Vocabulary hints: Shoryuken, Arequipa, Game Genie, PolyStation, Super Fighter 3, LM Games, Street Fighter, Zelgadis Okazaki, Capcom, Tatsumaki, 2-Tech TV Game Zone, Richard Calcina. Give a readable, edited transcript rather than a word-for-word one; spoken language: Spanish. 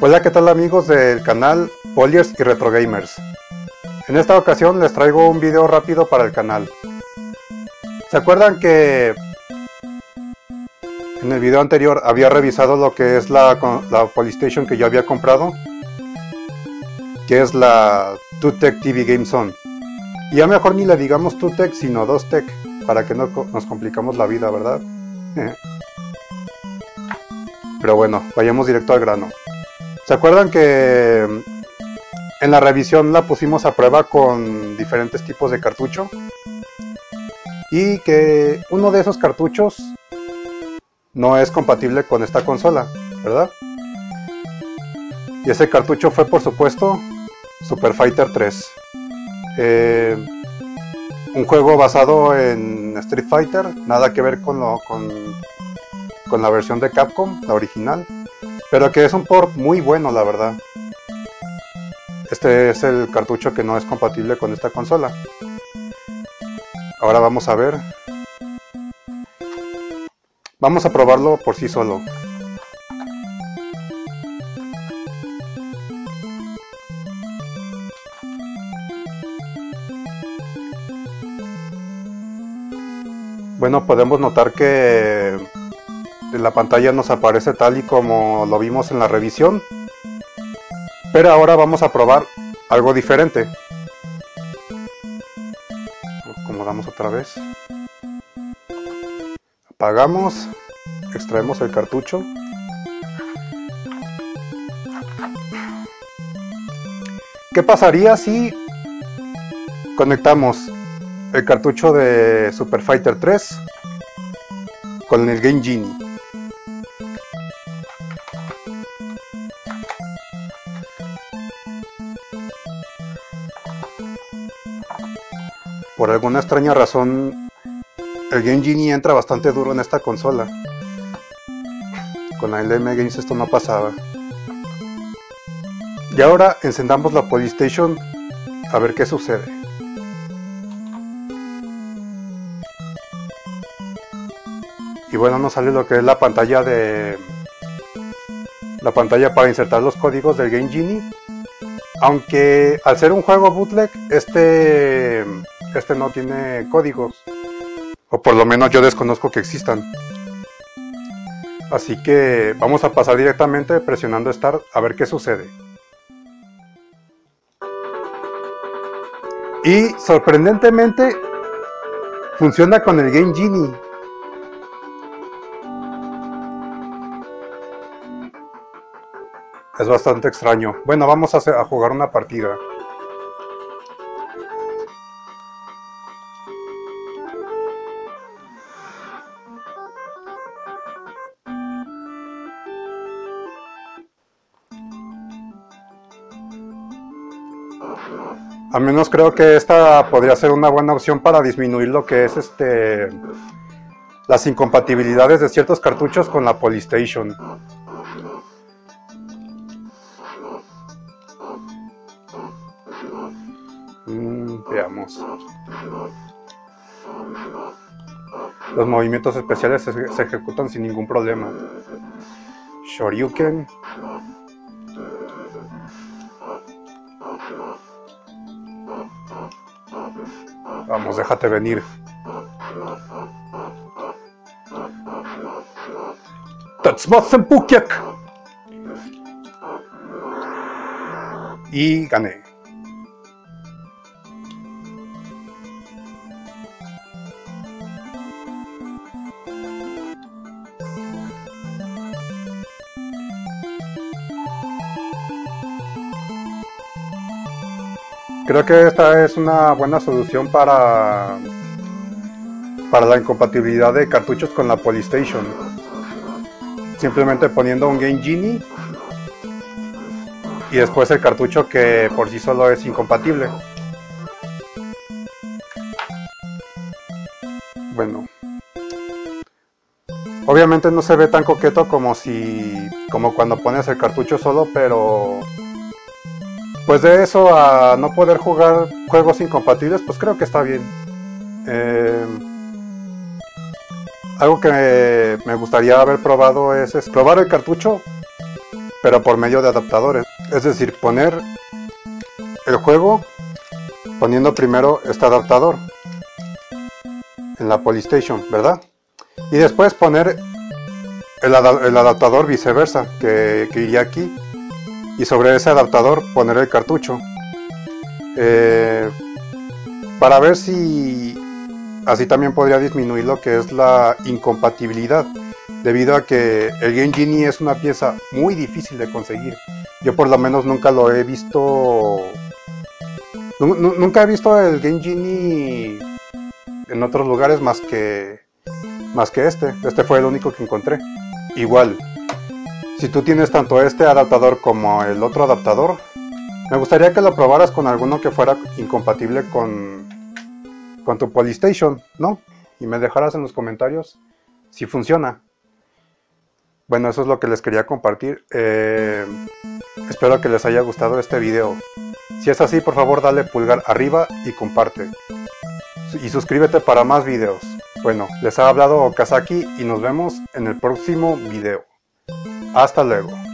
Hola, ¿qué tal amigos del canal Polyers y Retro Gamers? En esta ocasión les traigo un video rápido para el canal. ¿Se acuerdan que en el video anterior había revisado lo que es la PolyStation que yo había comprado? Que es la 2-Tech TV Game Zone. Y ya mejor ni le digamos 2-Tech sino 2-Tech, para que no nos complicamos la vida, ¿verdad? Pero bueno, vayamos directo al grano. ¿Se acuerdan que en la revisión la pusimos a prueba con diferentes tipos de cartucho? Y que uno de esos cartuchos no es compatible con esta consola, ¿verdad? Y ese cartucho fue, por supuesto, Super Fighter 3. Un juego basado en Street Fighter, nada que ver con la versión de Capcom, la original. Pero que es un port muy bueno, la verdad. Este es el cartucho que no es compatible con esta consola. Ahora vamos a ver. Vamos a probarlo por sí solo. Bueno, podemos notar que en la pantalla nos aparece tal y como lo vimos en la revisión, pero ahora vamos a probar algo diferente. Lo acomodamos otra vez, apagamos, extraemos el cartucho . ¿Qué pasaría si conectamos el cartucho de Super Fighter 3 con el Game Genie? Por alguna extraña razón, el Game Genie entra bastante duro en esta consola. Con la LM Games esto no pasaba. Y ahora encendamos la PolyStation a ver qué sucede. Y bueno, nos sale lo que es la pantalla de... la pantalla para insertar los códigos del Game Genie. Aunque al ser un juego bootleg, este no tiene códigos, o por lo menos yo desconozco que existan, así que vamos a pasar directamente presionando Start a ver qué sucede. Y sorprendentemente funciona con el Game Genie. Es bastante extraño. Bueno, vamos a jugar una partida. Al menos creo que esta podría ser una buena opción para disminuir lo que es las incompatibilidades de ciertos cartuchos con la PolyStation. Veamos. Los movimientos especiales se ejecutan sin ningún problema. Shoryuken. Vamos, déjate venir. Tatsumaki. Y gané. Creo que esta es una buena solución para la incompatibilidad de cartuchos con la PolyStation. Simplemente poniendo un Game Genie y después el cartucho que por sí solo es incompatible. Bueno. Obviamente no se ve tan coqueto como cuando pones el cartucho solo, pero pues de eso a no poder jugar juegos incompatibles, pues creo que está bien. Algo que me gustaría haber probado es probar el cartucho, pero por medio de adaptadores. Es decir, poner el juego poniendo primero este adaptador en la PolyStation, ¿verdad? Y después poner el adaptador viceversa, que iría aquí, y sobre ese adaptador poner el cartucho, para ver si así también podría disminuir lo que es la incompatibilidad, debido a que el Game Genie es una pieza muy difícil de conseguir. Yo por lo menos nunca lo he visto, nunca he visto el Game Genie en otros lugares más que este fue el único que encontré. Igual, si tú tienes tanto este adaptador como el otro adaptador, me gustaría que lo probaras con alguno que fuera incompatible con tu PolyStation, ¿no? Y me dejaras en los comentarios si funciona. Bueno, eso es lo que les quería compartir. Espero que les haya gustado este video. Si es así, por favor dale pulgar arriba y comparte. Y suscríbete para más videos. Bueno, les ha hablado Okazaki y nos vemos en el próximo video. Hasta luego.